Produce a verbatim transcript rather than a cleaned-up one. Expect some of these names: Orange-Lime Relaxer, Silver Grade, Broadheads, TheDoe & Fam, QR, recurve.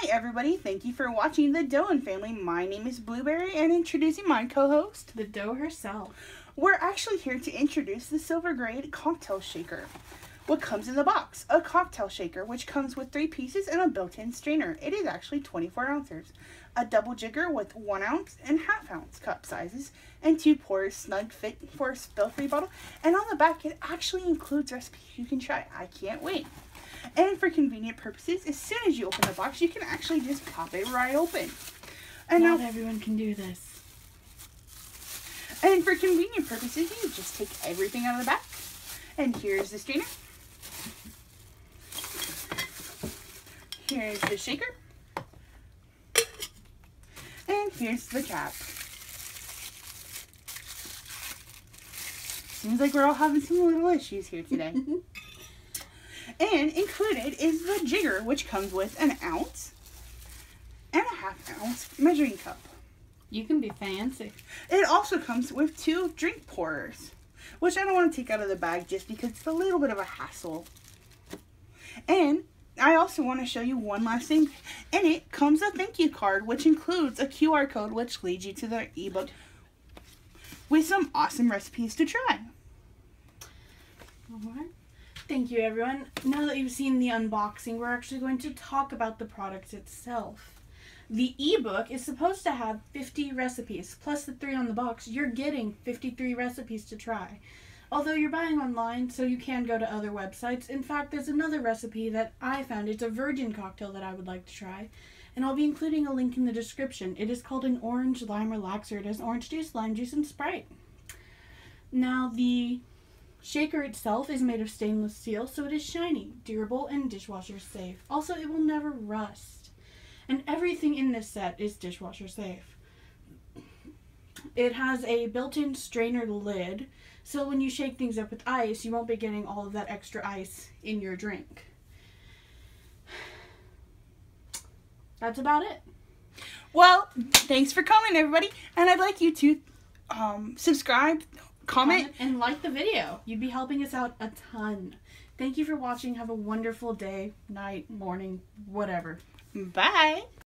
Hi everybody, thank you for watching The Doe and Family. My name is Blueberry and introducing my co-host, The Doe herself. We're actually here to introduce the Silver Grade Cocktail Shaker. What comes in the box? A cocktail shaker, which comes with three pieces and a built-in strainer. It is actually twenty-four ounces. A double jigger with one ounce and half ounce cup sizes, and two pours, snug fit for a spill-free bottle. And on the back, it actually includes recipes you can try. I can't wait. And for convenient purposes, as soon as you open the box, you can actually just pop it right open. And not now, everyone can do this. And for convenient purposes, you just take everything out of the back. And here's the strainer. Here's the shaker. And here's the cap. Seems like we're all having some little issues here today. And included is the jigger, which comes with an ounce and a half ounce measuring cup. You can be fancy. It also comes with two drink pourers, which I don't want to take out of the bag just because it's a little bit of a hassle. And I also want to show you one last thing. In it comes a thank you card, which includes a Q R code, which leads you to their ebook with some awesome recipes to try. All right. Thank you, everyone. Now that you've seen the unboxing, we're actually going to talk about the product itself. The ebook is supposed to have fifty recipes, plus the three on the box. You're getting fifty-three recipes to try. Although you're buying online, so you can go to other websites. In fact, there's another recipe that I found. It's a virgin cocktail that I would like to try, and I'll be including a link in the description. It is called an Orange-Lime Relaxer. It has orange juice, lime juice, and Sprite. Now, the shaker itself is made of stainless steel, so it is shiny, durable, and dishwasher safe. Also, it will never rust. And everything in this set is dishwasher safe. It has a built-in strainer lid, so when you shake things up with ice, you won't be getting all of that extra ice in your drink. That's about it. Well, thanks for coming, everybody, and I'd like you to um, subscribe, Comment. Comment and like the video. You'd be helping us out a ton. Thank you for watching. Have a wonderful day, night, morning, whatever. Bye.